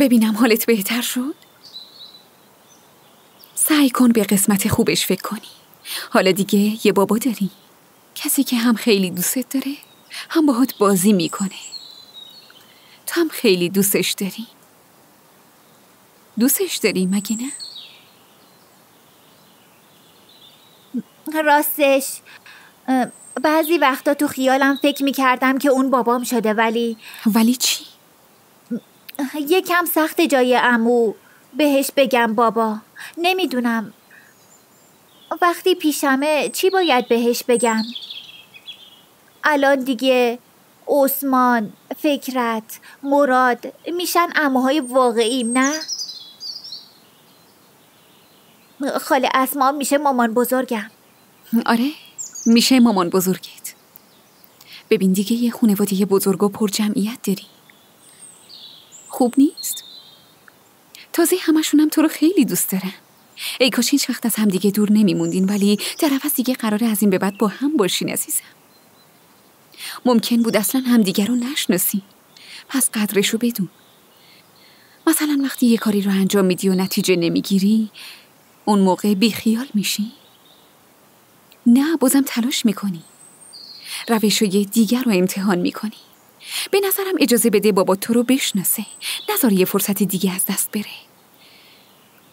ببینم حالت بهتر شد؟ سعی کن به قسمت خوبش فکر کنی. حالا دیگه یه بابا داری، کسی که هم خیلی دوستت داره هم باهات بازی میکنه. تو هم خیلی دوستش داری. دوستش داری مگه نه؟ راستش بعضی وقتا تو خیالم فکر میکردم که اون بابام شده، ولی چی؟ یکم سخت جای عمو بهش بگم بابا. نمیدونم وقتی پیشمه چی باید بهش بگم. الان دیگه عثمان، فکرت، مراد میشن عموهای واقعیم، نه؟ خاله اسما میشه مامان بزرگم. آره میشه مامان بزرگت. ببین دیگه یه خانواده بزرگ و پر جمعیت داری، خوب نیست؟ تازه همشونم تو رو خیلی دوست دارن. ای کاش هیچ وقت از هم دیگه دور نمیموندین، ولی در عوض دیگه قراره از این به بعد با هم باشین عزیزم. ممکن بود اصلا همدیگه رو نشناسین، پس قدرشو بدون. مثلا وقتی یه کاری رو انجام میدی و نتیجه نمیگیری، اون موقع بیخیال میشی؟ نه، بازم تلاش میکنی، روش‌های دیگر رو امتحان میکنی. به نظرم اجازه بده بابا تو رو بشناسه، نذار یه فرصت دیگه از دست بره.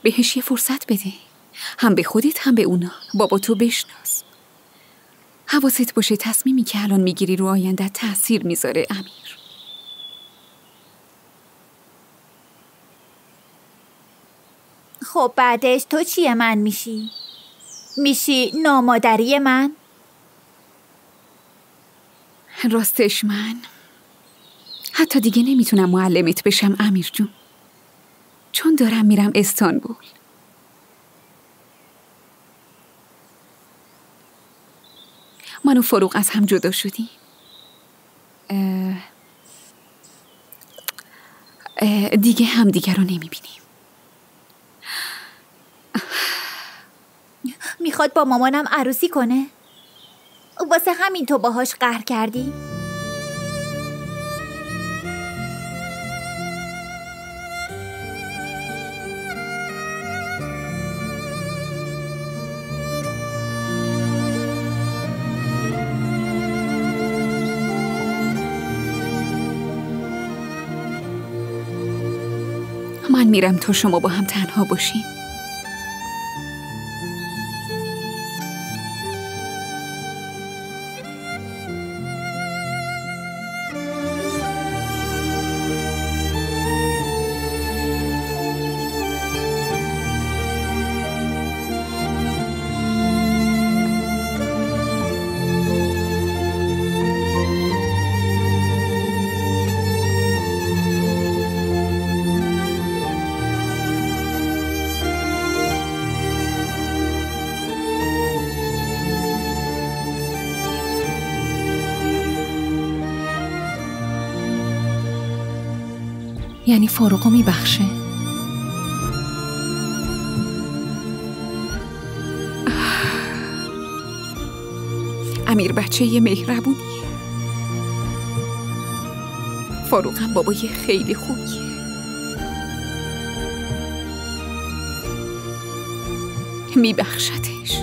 بهش یه فرصت بده، هم به خودت هم به اونا. بابا تو بشناس. حواست باشه تصمیمی که الان میگیری رو آینده تأثیر میذاره. امیر خب بعدش تو چیه من میشی؟ میشی نامادری من؟ راستش من حتی دیگه نمیتونم معلمت بشم امیر جون، چون دارم میرم استانبول. من و فاروق از هم جدا شدیم. دیگه همدیگه رو نمیبینیم. میخواد با مامانم عروسی کنه، واسه همین تو باهاش قهر کردی؟ من میرم تا شما با هم تنها باشین. یعنی فاروقو میبخشه؟ امیر بچه یه مهربونیه، فاروقم بابای خیلی خوبیه. میبخشتش.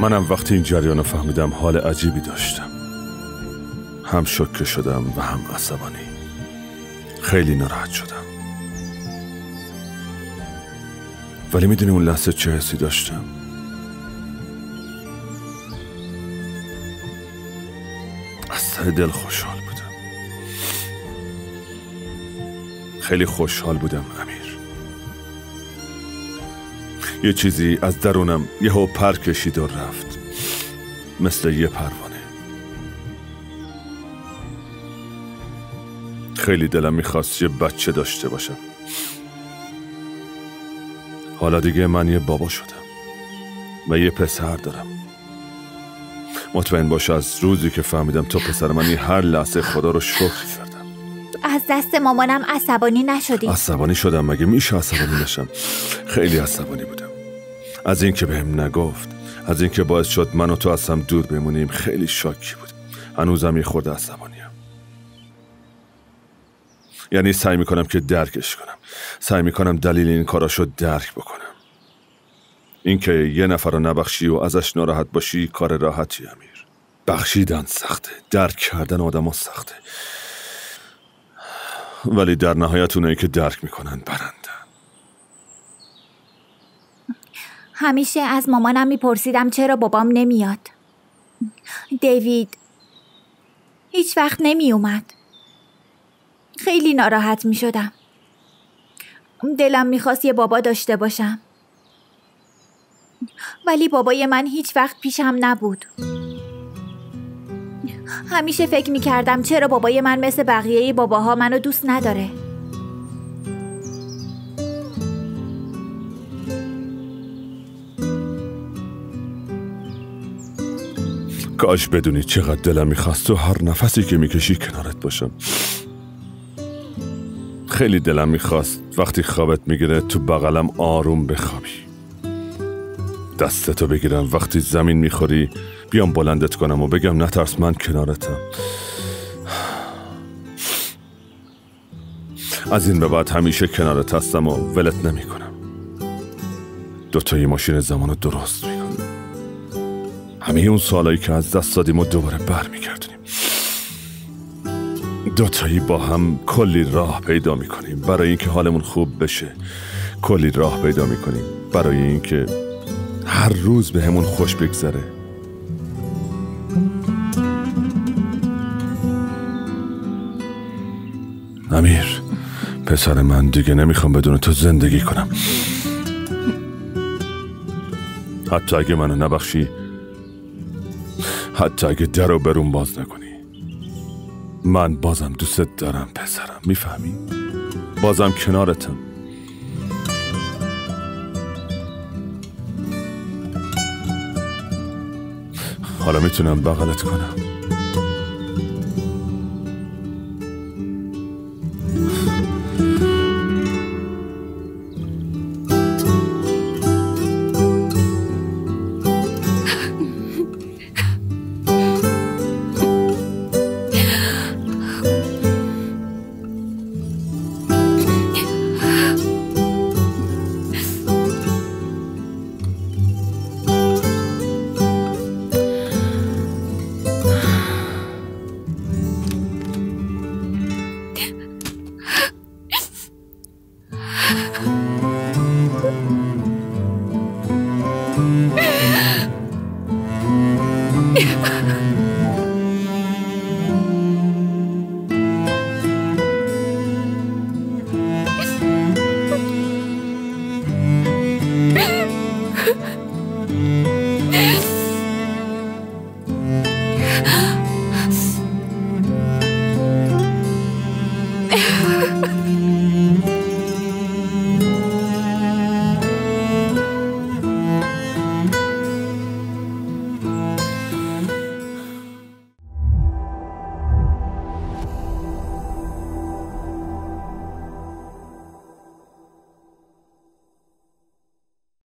منم وقتی این جریان فهمیدم حال عجیبی داشتم، هم شوکه شدم و هم عصبانی. خیلی ناراحت شدم. ولی میدونی اون لحظه چه حسی داشتم؟ از ته دل خوشحال بودم. خیلی خوشحال بودم امیر. یه چیزی از درونم یهو پر کشید و رفت، مثل یه پرواز. خیلی دلم میخواست یه بچه داشته باشم. حالا دیگه من یه بابا شدم و یه پسر دارم. مطمئن باش از روزی که فهمیدم تو پسر منی، هر لحظه خدا رو شکر کردم. از دست مامانم عصبانی نشدی؟ عصبانی شدم، مگه میشه عصبانی نشم؟ خیلی عصبانی بودم از اینکه بهم نگفت، از اینکه باعث شد من و تو از هم دور بمونیم. خیلی شاکی بود. هنوزم یه خورده عصبانیم. یعنی سعی میکنم که درکش کنم. سعی میکنم دلیل این کاراشو درک بکنم. اینکه یه نفر رو نبخشی و ازش ناراحت باشی کار راحتی امیر. بخشیدن سخته، درک کردن آدما سخته. ولی در نهایت اونایی که درک میکنن برندن. همیشه از مامانم میپرسیدم چرا بابام نمیاد. دیوید هیچ وقت نمی اومد. خیلی ناراحت می شدم. دلم می خواست یه بابا داشته باشم. ولی بابای من هیچ وقت پیشم نبود. همیشه فکر می کردم چرا بابای من مثل بقیه باباها منو دوست نداره. کاش بدونی چقدر دلم میخواست تو هر نفسی که میکشی کنارت باشم. خیلی دلم میخواست وقتی خوابت میگیره تو بغلم آروم بخوابی. دستتو بگیرم وقتی زمین میخوری بیام بلندت کنم و بگم نترس من کنارتم. از این به بعد همیشه کنارت هستم و ولت نمیکنم. دوتایی ماشین زمانو درست میکنم. همه اون سالایی که از دست دادیم و دوباره برمیگردونیم. دوتایی با هم کلی راه پیدا میکنیم برای اینکه حالمون خوب بشه. کلی راه پیدا میکنیم برای اینکه هر روز به همون خوش بگذره. امیر پسر من، دیگه نمیخوام بدون تو زندگی کنم. حتی اگه منو نبخشی، حتی اگه در و برون باز نکنی، من بازم دوست دارم پسرم، میفهمی؟ بازم کنارتم. حالا میتونم بغلت کنم.